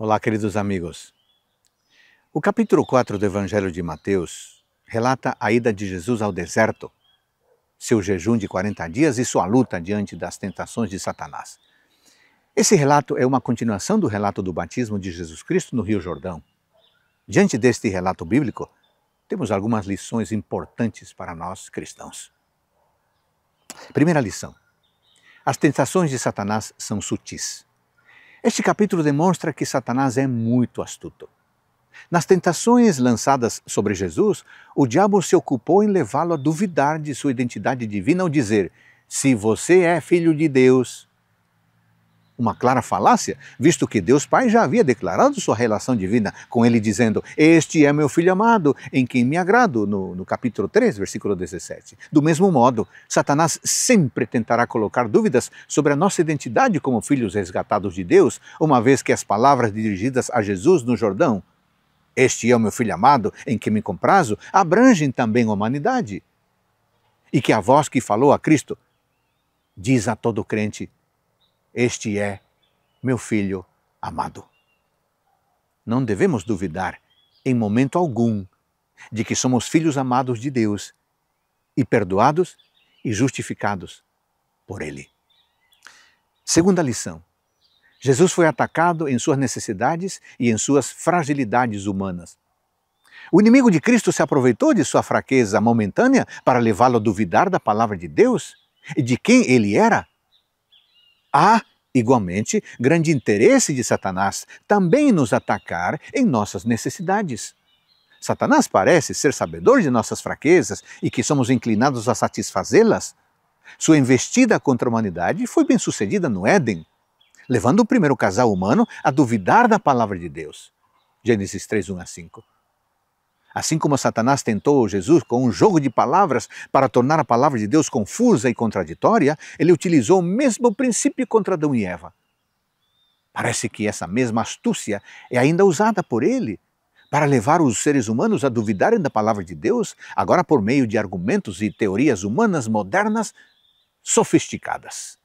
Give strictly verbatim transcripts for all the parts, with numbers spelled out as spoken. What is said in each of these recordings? Olá, queridos amigos. O capítulo quatro do Evangelho de Mateus relata a ida de Jesus ao deserto, seu jejum de quarenta dias e sua luta diante das tentações de Satanás. Esse relato é uma continuação do relato do batismo de Jesus Cristo no Rio Jordão. Diante deste relato bíblico, temos algumas lições importantes para nós cristãos. Primeira lição: as tentações de Satanás são sutis. Este capítulo demonstra que Satanás é muito astuto. Nas tentações lançadas sobre Jesus, o diabo se ocupou em levá-lo a duvidar de sua identidade divina ao dizer: se você é filho de Deus. Uma clara falácia, visto que Deus Pai já havia declarado sua relação divina com ele, dizendo: este é meu filho amado, em quem me agrado, no, no capítulo três, versículo dezessete. Do mesmo modo, Satanás sempre tentará colocar dúvidas sobre a nossa identidade como filhos resgatados de Deus, uma vez que as palavras dirigidas a Jesus no Jordão, este é o meu filho amado, em que me comprazo, abrangem também a humanidade. E que a voz que falou a Cristo diz a todo crente: este é meu filho amado. Não devemos duvidar, em momento algum, de que somos filhos amados de Deus e perdoados e justificados por Ele. Segunda lição: Jesus foi atacado em suas necessidades e em suas fragilidades humanas. O inimigo de Cristo se aproveitou de sua fraqueza momentânea para levá-lo a duvidar da palavra de Deus e de quem ele era. Há, igualmente, grande interesse de Satanás também nos atacar em nossas necessidades. Satanás parece ser sabedor de nossas fraquezas e que somos inclinados a satisfazê-las. Sua investida contra a humanidade foi bem sucedida no Éden, levando o primeiro casal humano a duvidar da palavra de Deus. Gênesis três, um a cinco. Assim como Satanás tentou Jesus com um jogo de palavras para tornar a palavra de Deus confusa e contraditória, ele utilizou o mesmo princípio contra Adão e Eva. Parece que essa mesma astúcia é ainda usada por ele para levar os seres humanos a duvidarem da palavra de Deus, agora por meio de argumentos e teorias humanas modernas sofisticadas.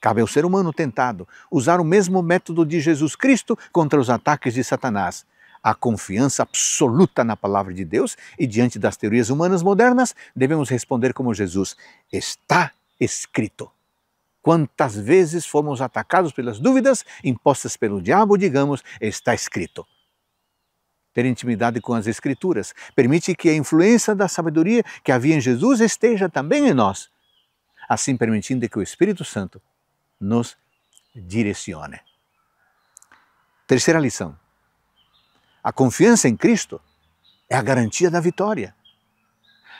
Cabe ao ser humano tentado usar o mesmo método de Jesus Cristo contra os ataques de Satanás: a confiança absoluta na palavra de Deus, e diante das teorias humanas modernas, devemos responder como Jesus: está escrito. Quantas vezes fomos atacados pelas dúvidas impostas pelo diabo, digamos: está escrito. Ter intimidade com as Escrituras permite que a influência da sabedoria que havia em Jesus esteja também em nós, assim permitindo que o Espírito Santo nos direcione. Terceira lição: a confiança em Cristo é a garantia da vitória.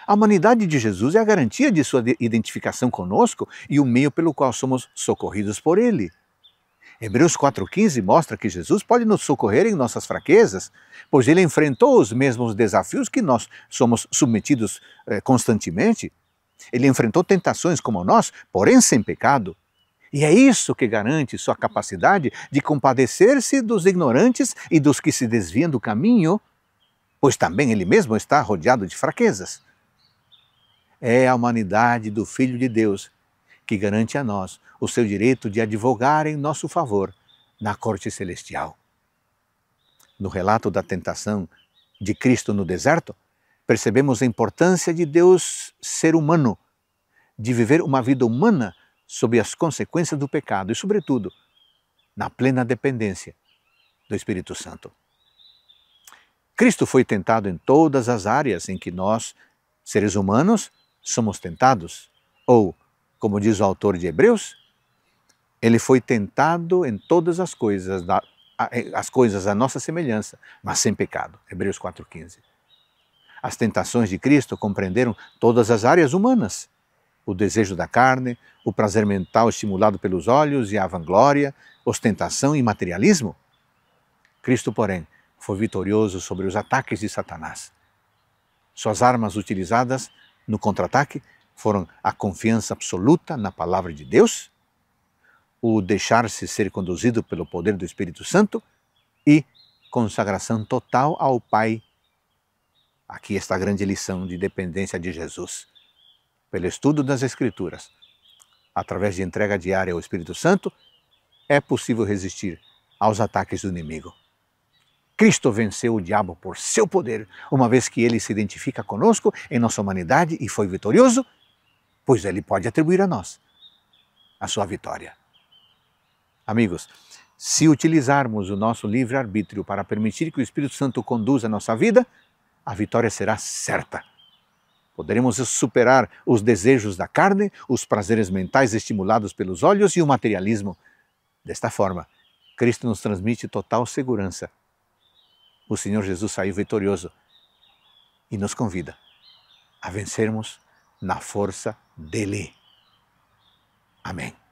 A humanidade de Jesus é a garantia de sua identificação conosco e o meio pelo qual somos socorridos por Ele. Hebreus quatro, quinze mostra que Jesus pode nos socorrer em nossas fraquezas, pois Ele enfrentou os mesmos desafios que nós somos submetidos eh, constantemente. Ele enfrentou tentações como nós, porém sem pecado. E é isso que garante sua capacidade de compadecer-se dos ignorantes e dos que se desviam do caminho, pois também ele mesmo está rodeado de fraquezas. É a humanidade do Filho de Deus que garante a nós o seu direito de advogar em nosso favor na corte celestial. No relato da tentação de Cristo no deserto, percebemos a importância de Deus ser humano, de viver uma vida humana sob as consequências do pecado e, sobretudo, na plena dependência do Espírito Santo. Cristo foi tentado em todas as áreas em que nós, seres humanos, somos tentados, ou, como diz o autor de Hebreus, ele foi tentado em todas as coisas, as coisas à nossa semelhança, mas sem pecado. Hebreus quatro, quinze. As tentações de Cristo compreenderam todas as áreas humanas: o desejo da carne, o prazer mental estimulado pelos olhos e a vanglória, ostentação e materialismo. Cristo, porém, foi vitorioso sobre os ataques de Satanás. Suas armas utilizadas no contra-ataque foram a confiança absoluta na palavra de Deus, o deixar-se ser conduzido pelo poder do Espírito Santo e consagração total ao Pai. Aqui está a grande lição de dependência de Jesus. Pelo estudo das Escrituras, através de entrega diária ao Espírito Santo, é possível resistir aos ataques do inimigo. Cristo venceu o diabo por seu poder, uma vez que ele se identifica conosco em nossa humanidade e foi vitorioso, pois ele pode atribuir a nós a sua vitória. Amigos, se utilizarmos o nosso livre-arbítrio para permitir que o Espírito Santo conduza a nossa vida, a vitória será certa. Poderemos superar os desejos da carne, os prazeres mentais estimulados pelos olhos e o materialismo. Desta forma, Cristo nos transmite total segurança. O Senhor Jesus saiu vitorioso e nos convida a vencermos na força dele. Amém.